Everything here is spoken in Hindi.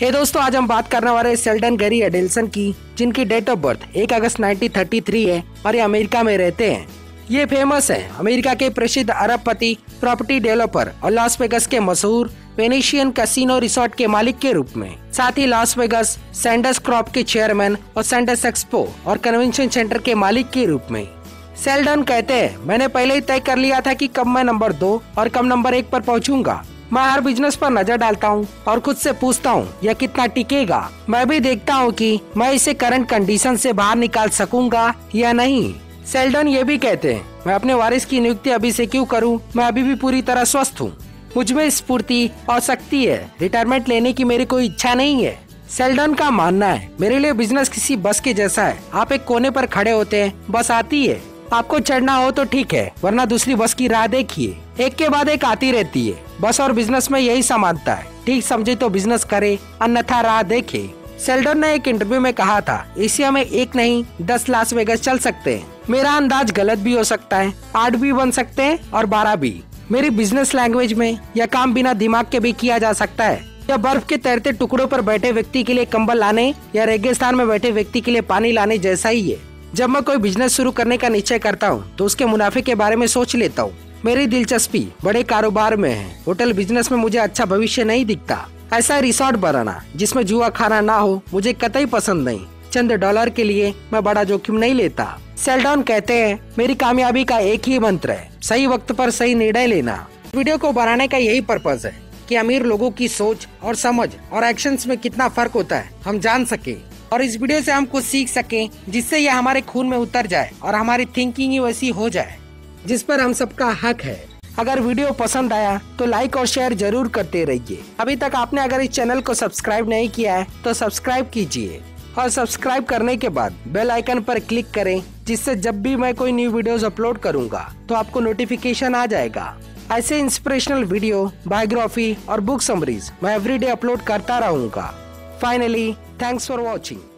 हे दोस्तों, आज हम बात करने वाले हैं शेल्डन गैरी एडेल्सन की, जिनकी डेट ऑफ बर्थ 1 अगस्त 1933 है और ये अमेरिका में रहते हैं। ये फेमस है अमेरिका के प्रसिद्ध अरबपति, प्रॉपर्टी डेवलपर और लास वेगास के मशहूर वेनेशियन कैसीनो रिसोर्ट के मालिक के रूप में, साथ ही लास वेगास सैंडर्स क्रॉप के चेयरमैन और सैंडर्स एक्सपो और कन्वेंशन सेंटर के मालिक के रूप में। शेल्डन कहते हैं, मैंने पहले ही तय कर लिया था कि कब मैं नंबर 2 और कब नंबर 1 पर पहुंचूंगा। मैं हर बिजनेस पर नजर डालता हूँ और खुद से पूछता हूँ यह कितना टिकेगा। मैं भी देखता हूँ कि मैं इसे करंट कंडीशन से बाहर निकाल सकूंगा या नहीं। शेल्डन ये भी कहते हैं, मैं अपने वारिस की नियुक्ति अभी से क्यों करूँ, मैं अभी भी पूरी तरह स्वस्थ हूँ। मुझमें स्फूर्ति और शक्ति है, रिटायरमेंट लेने की मेरी कोई इच्छा नहीं है। शेल्डन का मानना है, मेरे लिए बिजनेस किसी बस के जैसा है, आप एक कोने पर खड़े होते हैं, बस आती है, आपको चढ़ना हो तो ठीक है, वरना दूसरी बस की राह देखिए, एक के बाद एक आती रहती है। बस और बिजनेस में यही समानता है, ठीक समझे तो बिजनेस करे, अन्यथा राह देखे। शेल्डन ने एक इंटरव्यू में कहा था, एशिया में 1 नहीं 10 लास वेगास चल सकते हैं। मेरा अंदाज गलत भी हो सकता है, 8 भी बन सकते हैं और 12 भी। मेरी बिजनेस लैंग्वेज में यह काम बिना दिमाग के भी किया जा सकता है। यह बर्फ के तैरते टुकड़ों पर बैठे व्यक्ति के लिए कंबल लाने या रेगिस्तान में बैठे व्यक्ति के लिए पानी लाने जैसा ही है। जब मैं कोई बिजनेस शुरू करने का निश्चय करता हूँ तो उसके मुनाफे के बारे में सोच लेता हूँ। मेरी दिलचस्पी बड़े कारोबार में है, होटल बिजनेस में मुझे अच्छा भविष्य नहीं दिखता। ऐसा रिसोर्ट बनाना जिसमें जुआ खाना ना हो मुझे कतई पसंद नहीं। चंद डॉलर के लिए मैं बड़ा जोखिम नहीं लेता। शेल्डन कहते हैं, मेरी कामयाबी का एक ही मंत्र है, सही वक्त पर सही निर्णय लेना। वीडियो को बनाने का यही पर्पज है कि अमीर लोगों की सोच और समझ और एक्शन में कितना फर्क होता है हम जान सके, और इस वीडियो से हम कुछ सीख सके जिससे यह हमारे खून में उतर जाए और हमारी थिंकिंग ही वैसी हो जाए जिस पर हम सबका हक है। अगर वीडियो पसंद आया तो लाइक और शेयर जरूर करते रहिए। अभी तक आपने अगर इस चैनल को सब्सक्राइब नहीं किया है तो सब्सक्राइब कीजिए, और सब्सक्राइब करने के बाद बेल आइकन पर क्लिक करें, जिससे जब भी मैं कोई न्यू वीडियोस अपलोड करूंगा तो आपको नोटिफिकेशन आ जाएगा। ऐसे इंस्पिरेशनल वीडियो, बायोग्राफी और बुक समरीज मैं एवरीडे अपलोड करता रहूंगा। Finally, thanks for watching.